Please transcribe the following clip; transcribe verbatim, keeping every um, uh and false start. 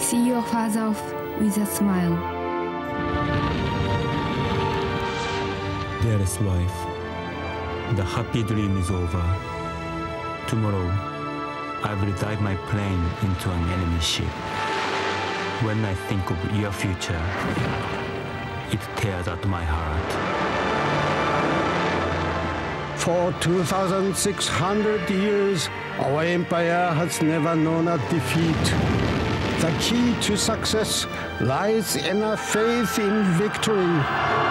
See your father off with a smile. Dearest wife, the happy dream is over. Tomorrow, I will dive my plane into an enemy ship. When I think of your future, it tears at my heart. For two thousand six hundred years, our empire has never known a defeat. The key to success lies in our faith in victory.